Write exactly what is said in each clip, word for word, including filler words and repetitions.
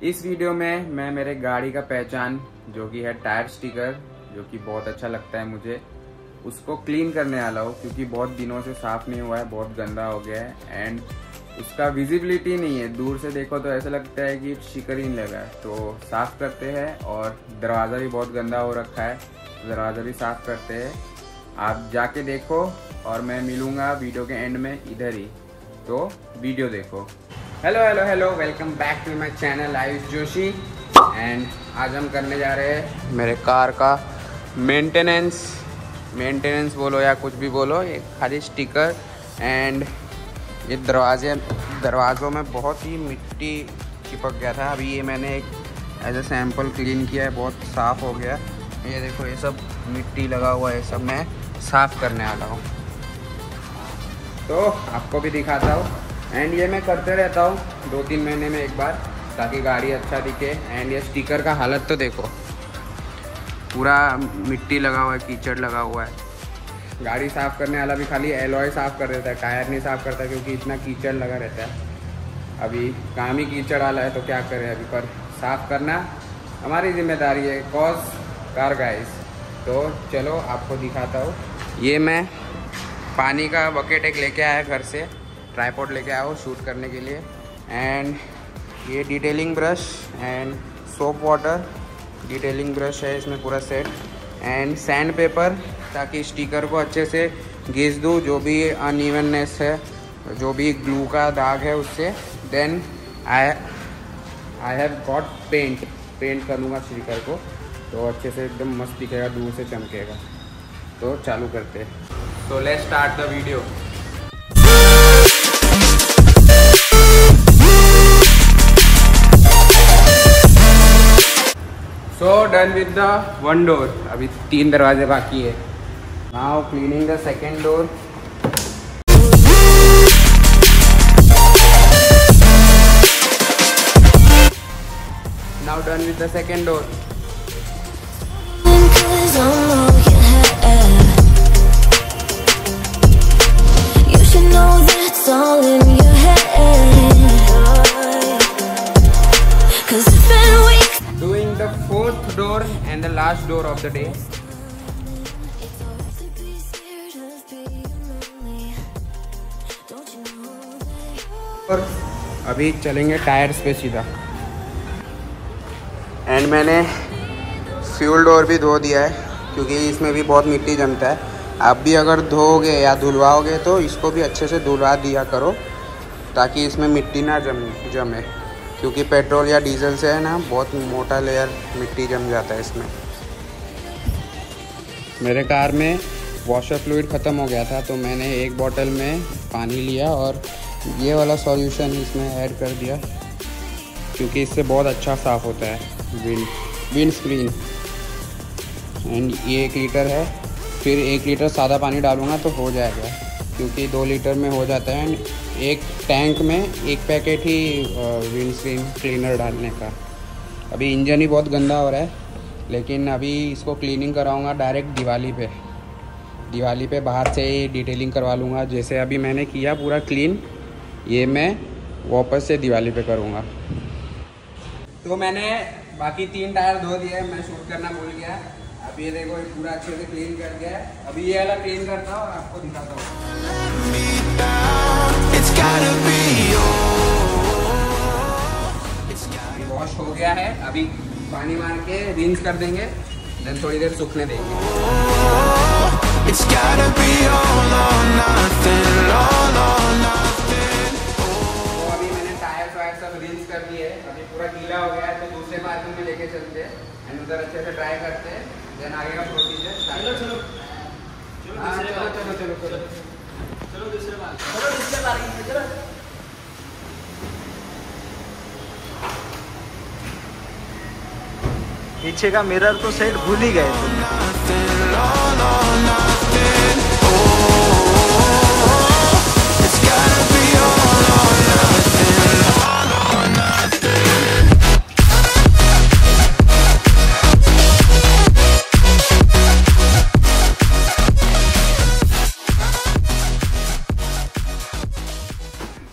इस वीडियो में मैं मेरे गाड़ी का पहचान जो कि है टायर स्टिकर, जो कि बहुत अच्छा लगता है मुझे, उसको क्लीन करने वाला हूँ क्योंकि बहुत दिनों से साफ नहीं हुआ है, बहुत गंदा हो गया है एंड उसका विजिबिलिटी नहीं है। दूर से देखो तो ऐसा लगता है कि स्टिकर ही लगा है। तो साफ करते हैं और दरवाज़ा भी बहुत गंदा हो रखा है, दरवाज़ा भी साफ करते हैं। आप जाके देखो और मैं मिलूँगा वीडियो के एंड में इधर ही, तो वीडियो देखो। Hello hello hello, welcome back to my channel Ayush Joshi. And आज हम करने जा रहे हैं मेरे कार का मेंटेनेंस मेंटेनेंस बोलो या कुछ भी बोलो, ये खाली स्टिकर एंड ये दरवाजे दरवाज़ों में बहुत ही मिट्टी चिपक गया था। अभी ये मैंने एक एज ए सैम्पल क्लीन किया है, बहुत साफ़ हो गया। ये देखो, ये सब मिट्टी लगा हुआ है, सब मैं साफ़ करने वाला हूँ, तो आपको भी दिखाता हूँ। एंड ये मैं करते रहता हूँ दो तीन महीने में एक बार, ताकि गाड़ी अच्छा दिखे। एंड ये स्टिकर का हालत तो देखो, पूरा मिट्टी लगा हुआ है, कीचड़ लगा हुआ है। गाड़ी साफ़ करने वाला भी खाली एलॉय साफ़ कर देता है, टायर नहीं साफ़ करता क्योंकि इतना कीचड़ लगा रहता है। अभी काम ही कीचड़ वाला है तो क्या करें अभी, पर साफ़ करना हमारी जिम्मेदारी है कॉज कार गाइस। तो चलो आपको दिखाता हूँ। ये मैं पानी का बकेट एक लेके आया घर से, ट्राइपॉड लेके आओ शूट करने के लिए। एंड ये detailing brush and soap water, detailing brush है इसमें पूरा सेट, एंड सैंड पेपर ताकि स्टिकर को अच्छे से घिस दूँ, जो भी अनइवननेस है, जो भी ग्लू का दाग है उससे। Then I I have got paint paint कर लूँगा स्टिकर को, तो अच्छे से एकदम मस्त दिखेगा, दूर से चमकेगा। तो चालू करते हैं, तो let's start the video. So done with the one door, अभी तीन दरवाजे बाकी है। Now cleaning the second door. Now done with the second door. Fourth door and the last door of the day. और अभी चलेंगे टायर्स पे सीधा। एंड मैंने फ्यूल डोर भी धो दिया है क्योंकि इसमें भी बहुत मिट्टी जमता है। आप भी अगर धोओगे या धुलवाओगे तो इसको भी अच्छे से धुलवा दिया करो, ताकि इसमें मिट्टी ना जम जमे, क्योंकि पेट्रोल या डीजल से है ना बहुत मोटा लेयर मिट्टी जम जाता है इसमें। मेरे कार में वॉशर फ्लूइड ख़त्म हो गया था, तो मैंने एक बोतल में पानी लिया और ये वाला सॉल्यूशन इसमें ऐड कर दिया, क्योंकि इससे बहुत अच्छा साफ़ होता है विंड विंड स्क्रीन। एंड ये एक लीटर है, फिर एक लीटर सादा पानी डालूँगा तो हो जाएगा, क्योंकि दो लीटर में हो जाता है। एंड एक टैंक में एक पैकेट ही विंडस्क्रीन क्लीनर डालने का। अभी इंजन ही बहुत गंदा हो रहा है, लेकिन अभी इसको क्लीनिंग कराऊंगा डायरेक्ट दिवाली पे दिवाली पे बाहर से ही डिटेलिंग करवा लूँगा। जैसे अभी मैंने किया पूरा क्लीन, ये मैं वापस से दिवाली पे करूँगा। तो मैंने बाकी तीन टायर धो दिए, मैं शूट करना भूल गया। अभी ये देखो, ये पूरा अच्छे से क्लीन कर गया है। अभी ये वाला क्लीन करता हूँ और आपको दिखाता हूँ। वॉश हो गया है, अभी पानी मार के रिंस कर देंगे, देन थोड़ी देर सूखने देंगे। तो अभी मैंने टायर वायर सब रिंस कर दिए, अभी पूरा गीला हो गया है, तो दूसरे पार्किंग में लेके चलते हैं एंड उधर अच्छे से ड्राई करते हैं, देन आगे का प्रोसीजर। चलो चलो चलो चलो चलो चलो चलो दूसरे पार्किंग में चलो। पीछे का मिरर तो सेट भूल ही गए थे।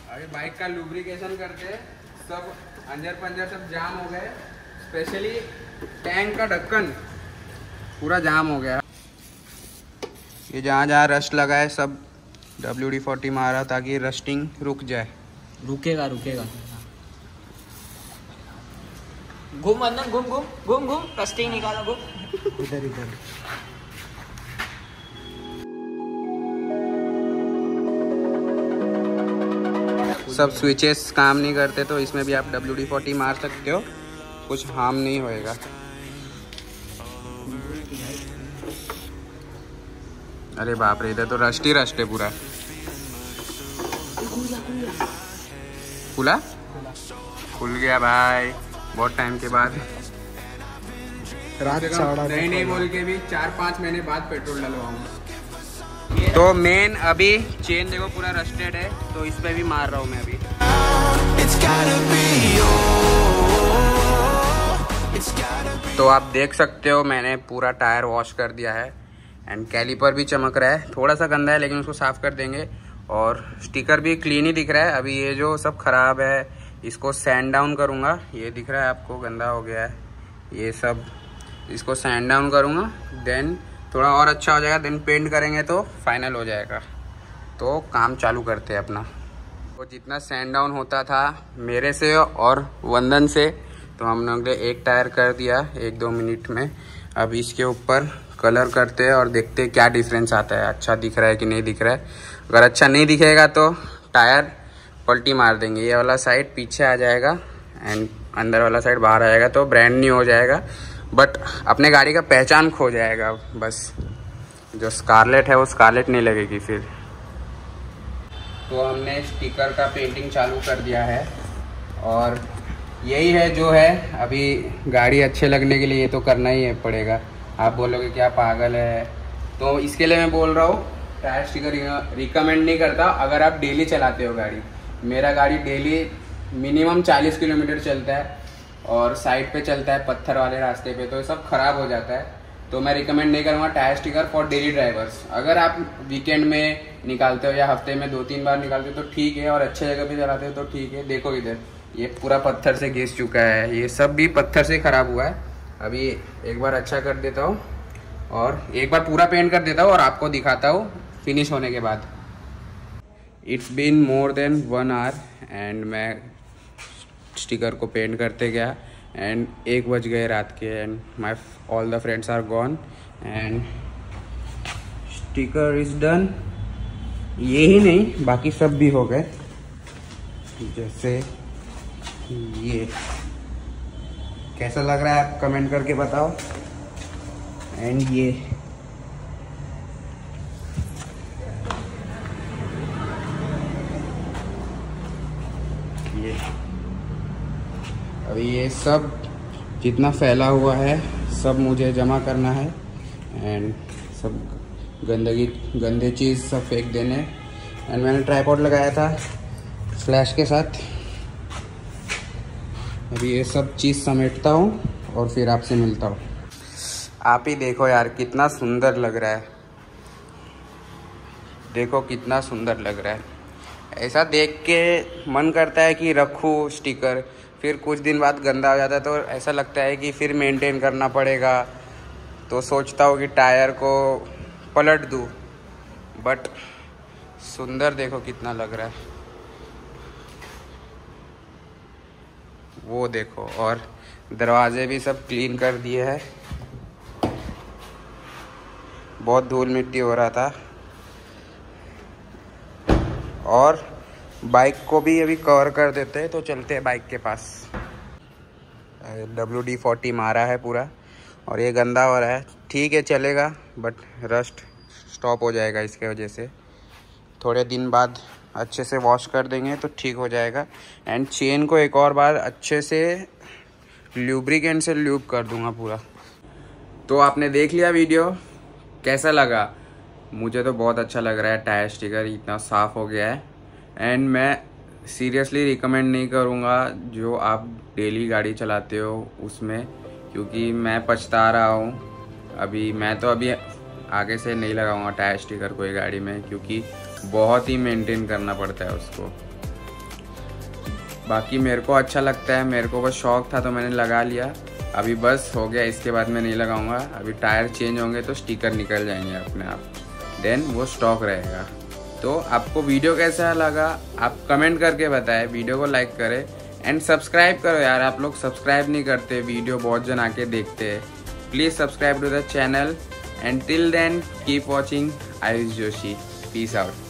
अभी बाइक का लुब्रिकेशन करते हैं, सब अंजर पंजर सब जाम हो गए, स्पेशली टैंक का ढक्कन पूरा जाम हो गया। ये जहाँ जहाँ रस्ट लगा है सब डब्ल्यू डी फोर्टी मारा ताकि रस्टिंग रुक जाए। रुकेगा रुकेगा, घूम अंदर, घूम घूम घूम घूम, रस्टिंग निकाला, घूम इधर इधर। सब स्विचेस काम नहीं करते तो इसमें भी आप डब्ल्यू डी फोर्टी मार सकते हो, कुछ हार्म नहीं होएगा। अरे बाप रे, इधर तो रस्ट ही रस्ट है पूरा। खुला खुल गया भाई, बहुत टाइम के बाद, रात नहीं नहीं बोल के भी चार पाँच महीने बाद पेट्रोल डलवाऊंगा। तो मेन अभी चेन देखो पूरा रस्टेड है, तो इस पे भी मार रहा हूँ मैं अभी। तो आप देख सकते हो मैंने पूरा टायर वॉश कर दिया है एंड कैलीपर भी चमक रहा है, थोड़ा सा गंदा है लेकिन उसको साफ कर देंगे। और स्टिकर भी क्लीन ही दिख रहा है। अभी ये जो सब खराब है इसको सैंड डाउन करूँगा, ये दिख रहा है आपको गंदा हो गया है, ये सब इसको सैंड डाउन करूँगा, देन थोड़ा और अच्छा हो जाएगा, देन पेंट करेंगे तो फाइनल हो जाएगा। तो काम चालू करते हैं अपना। तो जितना सैंड डाउन होता था मेरे से और वंदन से तो हम लोग ने एक टायर कर दिया एक दो मिनट में। अब इसके ऊपर कलर करते हैं और देखते हैं क्या डिफरेंस आता है, अच्छा दिख रहा है कि नहीं दिख रहा है। अगर अच्छा नहीं दिखेगा तो टायर पलटी मार देंगे, ये वाला साइड पीछे आ जाएगा एंड अंदर वाला साइड बाहर आ जाएगा, तो ब्रांड न्यू हो जाएगा बट अपने गाड़ी का पहचान खो जाएगा। बस जो स्कारलेट है वो स्कारलेट नहीं लगेगी फिर। तो हमने स्टिकर का पेंटिंग चालू कर दिया है और यही है जो है अभी गाड़ी अच्छे लगने के लिए ये तो करना ही पड़ेगा। आप बोलोगे क्या पागल है, तो इसके लिए मैं बोल रहा हूँ टायर स्टिकर रिकमेंड नहीं करता। अगर आप डेली चलाते हो गाड़ी, मेरा गाड़ी डेली मिनिमम चालीस किलोमीटर चलता है और साइड पे चलता है पत्थर वाले रास्ते पे, तो सब ख़राब हो जाता है। तो मैं रिकमेंड नहीं करूँगा tyre sticker for daily drivers. अगर आप वीकेंड में निकालते हो या हफ्ते में दो तीन बार निकालते हो तो ठीक है, और अच्छे जगह पर चलाते हो तो ठीक है। देखो इधर ये पूरा पत्थर से घिस चुका है, ये सब भी पत्थर से ख़राब हुआ है। अभी एक बार अच्छा कर देता हूँ और एक बार पूरा पेंट कर देता हूँ और आपको दिखाता हूँ फिनिश होने के बाद। It's been more than one hour and मैं स्टिकर को पेंट करते गया एंड एक बज गए रात के and my all the friends are gone and sticker is done. ये ही नहीं बाकी सब भी हो गए, जैसे ये। कैसा लग रहा है आप कमेंट करके बताओ। एंड ये ये अभी ये सब जितना फैला हुआ है सब मुझे जमा करना है एंड सब गंदगी गंदे चीज़ सब फेंक देने। एंड मैंने ट्राइपॉड लगाया था फ्लैश के साथ। अभी ये सब चीज़ समेटता हूँ और फिर आपसे मिलता हूँ। आप ही देखो यार कितना सुंदर लग रहा है, देखो कितना सुंदर लग रहा है। ऐसा देख के मन करता है कि रखूँ स्टिकर, फिर कुछ दिन बाद गंदा हो जाता है तो ऐसा लगता है कि फिर मेंटेन करना पड़ेगा। तो सोचता हूँ कि टायर को पलट दूँ, बट सुंदर देखो कितना लग रहा है वो देखो। और दरवाजे भी सब क्लीन कर दिए हैं, बहुत धूल मिट्टी हो रहा था। और बाइक को भी अभी कवर कर देते हैं, तो चलते हैं बाइक के पास। डब्ल्यू डी फोर्टी मारा है पूरा और ये गंदा हो रहा है, ठीक है चलेगा बट रस्ट स्टॉप हो जाएगा इसके वजह से। थोड़े दिन बाद अच्छे से वॉश कर देंगे तो ठीक हो जाएगा। एंड चेन को एक और बार अच्छे से ल्यूब्रिकेंट से ल्यूब कर दूंगा पूरा। तो आपने देख लिया वीडियो, कैसा लगा? मुझे तो बहुत अच्छा लग रहा है, टायर स्टिकर इतना साफ़ हो गया है। एंड मैं सीरियसली रिकमेंड नहीं करूँगा जो आप डेली गाड़ी चलाते हो उसमें, क्योंकि मैं पछता रहा हूँ अभी। मैं तो अभी आगे से नहीं लगाऊँगा टायर स्टिकर कोई गाड़ी में, क्योंकि बहुत ही मेंटेन करना पड़ता है उसको। बाकी मेरे को अच्छा लगता है, मेरे को बस शौक था तो मैंने लगा लिया। अभी बस हो गया, इसके बाद मैं नहीं लगाऊंगा। अभी टायर चेंज होंगे तो स्टिकर निकल जाएंगे अपने आप, देन वो स्टॉक रहेगा। तो आपको वीडियो कैसा लगा आप कमेंट करके बताएं, वीडियो को लाइक करें एंड सब्सक्राइब करो यार। आप लोग सब्सक्राइब नहीं करते, वीडियो बहुत जन आके देखते हैं। Please subscribe to the channel and till then keep watching Ayush Joshi. Peace out.